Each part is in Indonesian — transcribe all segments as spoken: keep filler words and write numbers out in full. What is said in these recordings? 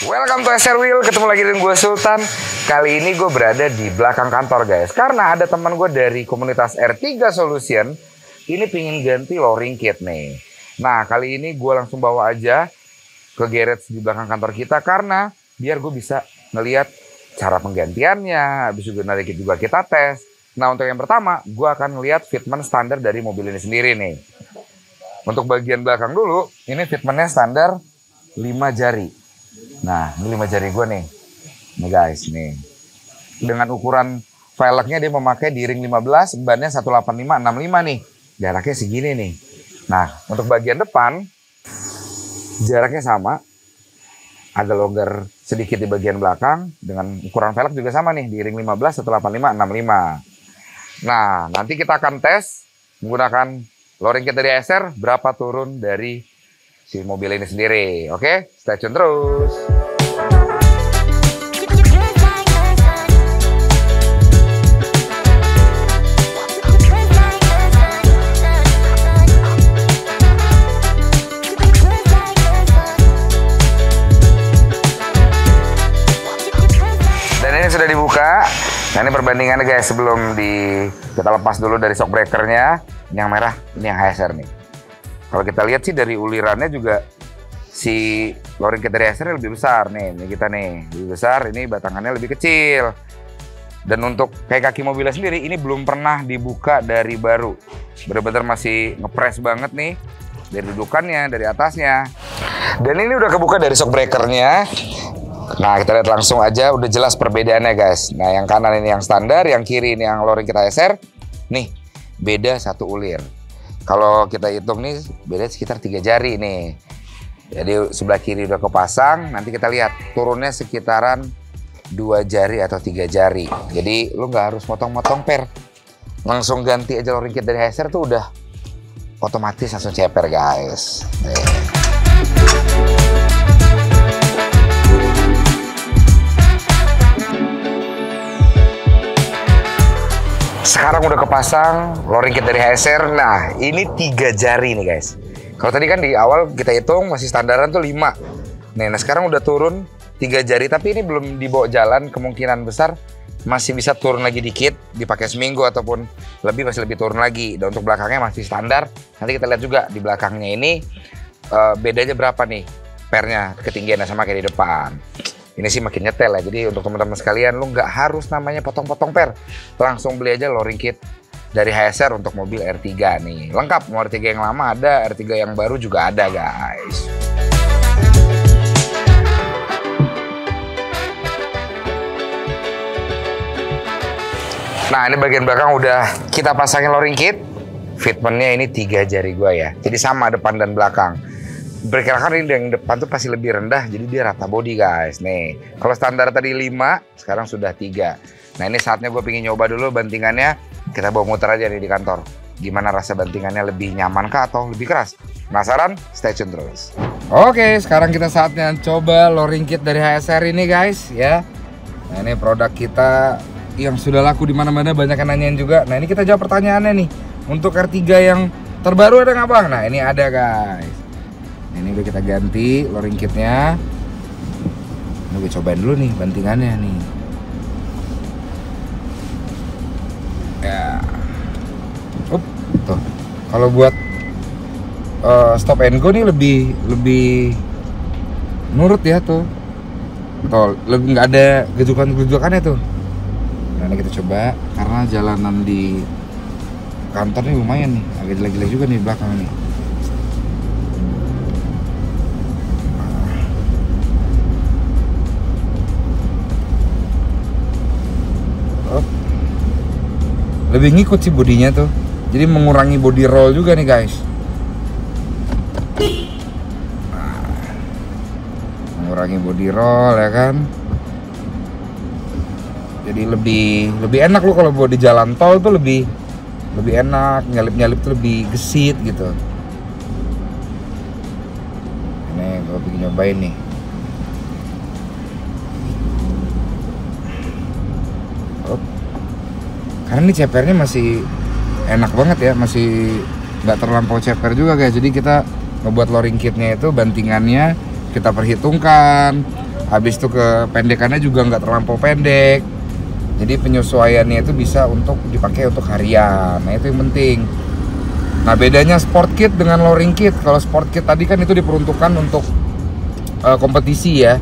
Welcome to S R Wheel, ketemu lagi dengan gue Sultan. Kali ini gue berada di belakang kantor guys, karena ada teman gue dari komunitas R tiga Solution ini pingin ganti lowering kit nih. Nah kali ini gue langsung bawa aja ke garage di belakang kantor kita, karena biar gue bisa ngelihat cara penggantiannya, habis juga nanti juga kita tes. Nah untuk yang pertama, gue akan ngelihat fitment standar dari mobil ini sendiri nih. Untuk bagian belakang dulu, ini fitmentnya standar lima jari. Nah, ini lima jari gue nih. Nih guys, nih. Dengan ukuran velgnya dia memakai di ring lima belas, bannya satu delapan lima enam lima nih. Jaraknya segini nih. Nah, untuk bagian depan jaraknya sama. Ada longgar sedikit di bagian belakang, dengan ukuran velg juga sama nih, di ring lima belas satu delapan lima enam lima. Nah, nanti kita akan tes menggunakan lowering kit dari S R berapa turun dari si mobil ini sendiri. Oke, stay tune terus. Dan ini sudah dibuka. Nah ini perbandingannya guys, sebelum di kita lepas dulu dari shock breakernya. Ini yang merah, ini yang H S R nih. Kalau kita lihat sih dari ulirannya juga si lowering kit dari H S R lebih besar nih, ini kita nih lebih besar, ini batangannya lebih kecil. Dan untuk kayak kaki mobilnya sendiri ini belum pernah dibuka dari baru, bener-bener masih ngepres banget nih dari dudukannya, dari atasnya. Dan ini udah kebuka dari shock breakernya. Nah kita lihat langsung aja, udah jelas perbedaannya guys. Nah yang kanan ini yang standar, yang kiri ini yang lowering kit H S R nih, beda satu ulir. Kalau kita hitung nih, beda sekitar tiga jari nih. Jadi sebelah kiri udah kepasang, nanti kita lihat turunnya sekitaran dua jari atau tiga jari. Jadi lu nggak harus motong-motong per, langsung ganti aja lowering kit dari H S R tuh udah otomatis langsung ceper guys. Nih. Sekarang udah kepasang lowering kit dari H S R. Nah ini tiga jari nih guys. Kalau tadi kan di awal kita hitung masih standaran tuh lima. Nih, nah sekarang udah turun tiga jari, tapi ini belum dibawa jalan, kemungkinan besar masih bisa turun lagi dikit, dipakai seminggu ataupun lebih, masih lebih turun lagi. Dan untuk belakangnya masih standar. Nanti kita lihat juga di belakangnya ini uh, bedanya berapa nih pernya, ketinggiannya sama kayak di depan. Ini sih makin nyetel ya, jadi untuk teman-teman sekalian lu nggak harus namanya potong-potong per, langsung beli aja lowering kit dari H S R untuk mobil R tiga nih. Lengkap, mau R tiga yang lama ada, R tiga yang baru juga ada guys. Nah ini bagian belakang udah kita pasangin lowering kit. Fitmentnya ini tiga jari gua ya, jadi sama depan dan belakang. Berkirakan ini yang depan tuh pasti lebih rendah, jadi dia rata body guys nih. Kalau standar tadi lima, sekarang sudah tiga. Nah ini saatnya gue pengen nyoba dulu bantingannya. Kita bawa muter aja nih di kantor, gimana rasa bantingannya, lebih nyaman kah atau lebih keras? Penasaran? Stay tune terus. Oke, sekarang kita saatnya coba lowering kit dari H S R ini guys ya. Nah ini produk kita yang sudah laku di mana-mana, banyak yang nanyain juga. Nah ini kita jawab pertanyaannya nih. Untuk R tiga yang terbaru ada nggak bang? Nah ini ada guys. Ini udah kita ganti lowering kitnya. Ini gue cobain dulu nih bantingannya nih. Ya, up, tuh. Kalau buat uh, stop and go nih lebih lebih nurut ya tuh. Tuh, lebih nggak ada gejukan-gejukannya tuh. Nah, ini kita coba karena jalanan di kantor nih lumayan nih, agak jelek-jelek juga nih belakang nih. Lebih ngikut sih bodinya tuh, jadi mengurangi body roll juga nih guys. Nah, mengurangi body roll ya kan, jadi lebih lebih enak. Lu kalau buat di jalan tol tuh lebih lebih enak, nyalip-nyalip tuh lebih gesit gitu. Ini gue pengen nyobain nih. Karena ini cepernya masih enak banget ya, masih nggak terlampau ceper juga guys. Jadi kita ngebuat lowering kitnya itu bantingannya kita perhitungkan, habis itu kependekannya juga nggak terlampau pendek, jadi penyesuaiannya itu bisa untuk dipakai untuk harian. Nah itu yang penting. Nah bedanya sport kit dengan lowering kit, kalau sport kit tadi kan itu diperuntukkan untuk uh, kompetisi ya,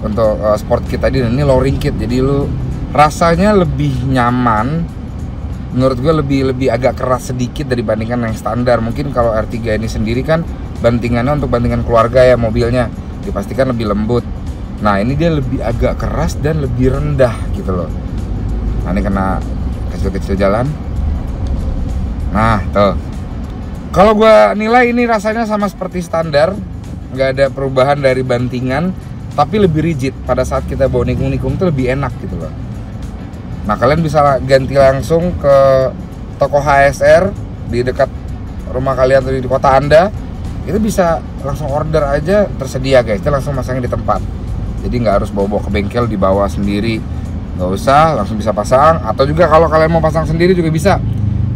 untuk uh, sport kit tadi, dan ini lowering kit, jadi lu rasanya lebih nyaman. Menurut gue lebih lebih agak keras sedikit dibandingkan yang standar. Mungkin kalau R tiga ini sendiri kan bantingannya untuk bantingan keluarga ya, mobilnya dipastikan lebih lembut. Nah ini dia lebih agak keras dan lebih rendah gitu loh. Nah ini kena kecil-kecil jalan. Nah tuh, kalau gue nilai ini rasanya sama seperti standar, nggak ada perubahan dari bantingan, tapi lebih rigid. Pada saat kita bawa nikung-nikung itu lebih enak gitu loh. Nah kalian bisa ganti langsung ke toko H S R di dekat rumah kalian atau di kota anda, itu bisa langsung order aja, tersedia guys, itu langsung masangin di tempat. Jadi nggak harus bawa-bawa ke bengkel, dibawa sendiri nggak usah, langsung bisa pasang. Atau juga kalau kalian mau pasang sendiri juga bisa,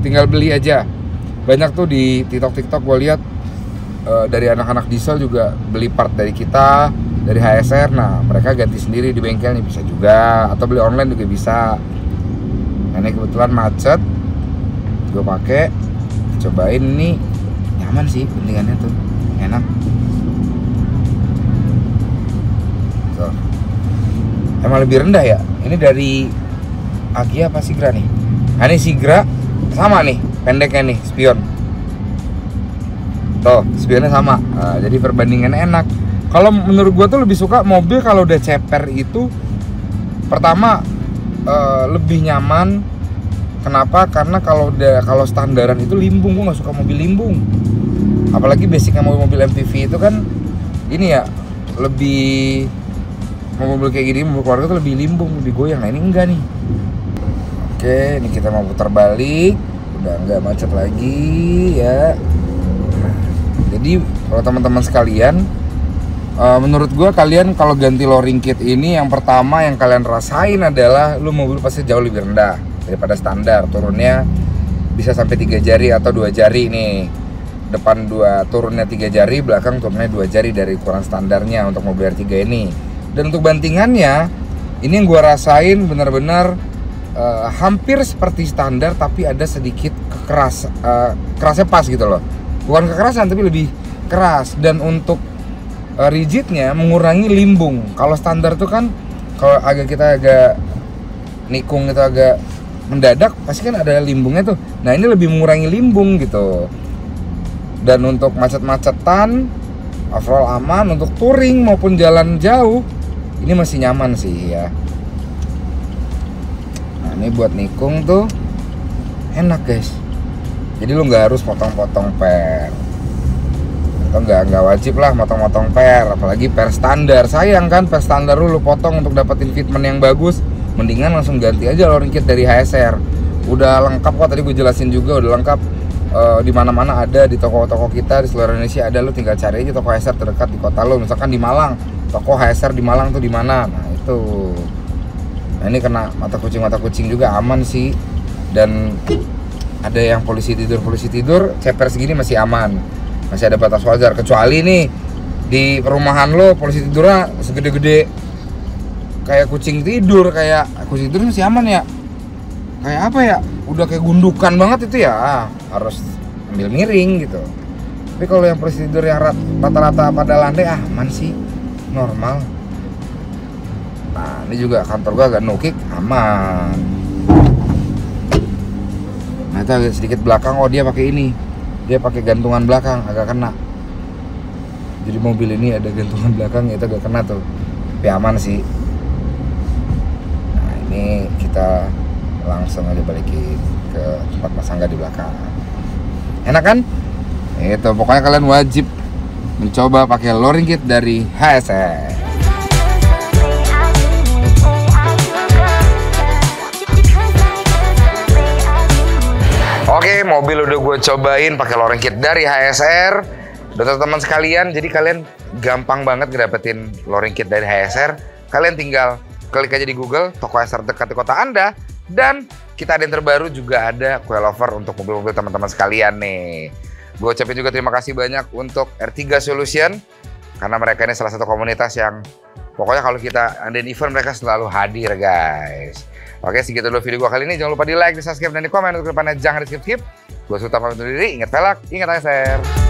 tinggal beli aja. Banyak tuh di TikTok-TikTok gue lihat e, dari anak-anak diesel juga beli part dari kita, dari H S R. Nah mereka ganti sendiri di bengkelnya bisa juga, atau beli online juga bisa. Nah, ini kebetulan macet, gue pakai cobain, ini nyaman sih, pentingannya tuh enak. Tuh. Emang lebih rendah ya. Ini dari Agya apa Sigra nih? Nah, ini Sigra sama nih, pendeknya nih spion. Tuh, spionnya sama. Nah, jadi perbandingannya enak. Kalau menurut gue tuh lebih suka mobil kalau udah ceper itu, pertama Uh, lebih nyaman. Kenapa? Karena kalau udah kalau standaran itu limbung, gue nggak suka mobil limbung. Apalagi basicnya mobil-mobil M P V itu kan ini ya, lebih mobil kayak gini, mobil keluarga itu lebih limbung, lebih goyang. Nah ini enggak nih. Oke, ini kita mau putar balik, udah nggak macet lagi ya. Jadi kalau teman-teman sekalian, Uh, menurut gue kalian kalau ganti lowering kit ini, yang pertama yang kalian rasain adalah lu mobil pasti jauh lebih rendah daripada standar. Turunnya bisa sampai tiga jari atau dua jari nih. Depan dua turunnya tiga jari, belakang turunnya dua jari dari ukuran standarnya untuk mobil R tiga ini. Dan untuk bantingannya, ini yang gue rasain benar-benar uh, hampir seperti standar, tapi ada sedikit kekeras, uh, kerasnya pas gitu loh. Bukan kekerasan tapi lebih keras. Dan untuk rigidnya mengurangi limbung. Kalau standar tuh kan kalau agak kita agak nikung itu agak mendadak pasti kan ada limbungnya tuh. Nah ini lebih mengurangi limbung gitu. Dan untuk macet-macetan overall aman. Untuk touring maupun jalan jauh ini masih nyaman sih ya. Nah ini buat nikung tuh enak guys. Jadi lo nggak harus potong-potong per, nggak nggak wajib lah motong-motong per, apalagi per standar. Sayang kan per standar lu potong untuk dapetin fitment yang bagus. Mendingan langsung ganti aja lowering kit dari H S R. Udah lengkap kok, tadi gue jelasin juga udah lengkap, e, di mana-mana ada, di toko-toko kita di seluruh Indonesia ada. Lu tinggal cari aja toko H S R terdekat di kota lu. Misalkan di Malang, toko H S R di Malang tuh di mana? Nah itu. Nah ini kena mata kucing mata kucing juga aman sih. Dan ada yang polisi tidur polisi tidur, ceper segini masih aman, masih ada batas wajar. Kecuali nih di perumahan lo polisi tidurnya segede-gede kayak kucing tidur, kayak kucing tidur masih aman ya, kayak apa ya, udah kayak gundukan banget itu ya, harus ambil miring gitu. Tapi kalau yang polisi tidur yang rata-rata pada lantai aman sih, normal. Nah ini juga kantor gua agak no-kick, aman. Nah itu agak sedikit belakang, oh dia pakai ini, dia pakai gantungan belakang, agak kena. Jadi mobil ini ada gantungan belakang, itu agak kena tuh, tapi aman sih. Nah ini kita langsung aja balikin ke tempat pasangga di belakang. Enak kan? Itu pokoknya kalian wajib mencoba pakai lowering kit dari H S R. Oke, mobil udah gue cobain pakai lowering kit dari H S R. Udah teman-teman sekalian, jadi kalian gampang banget ngedapetin lowering kit dari H S R. Kalian tinggal klik aja di Google, toko H S R dekat di kota anda. Dan kita ada yang terbaru juga, ada coilover untuk mobil-mobil teman-teman sekalian nih. Gue ucapin juga terima kasih banyak untuk R tiga Solution, karena mereka ini salah satu komunitas yang Pokoknya kalau kita adain event, mereka selalu hadir, guys. Oke, segitu dulu video gua kali ini. Jangan lupa di like, di subscribe, dan di komen. Untuk kedepannya jangan di skip-skip. Gua Suta pamit undur diri. Ingat velg, ingat H S R.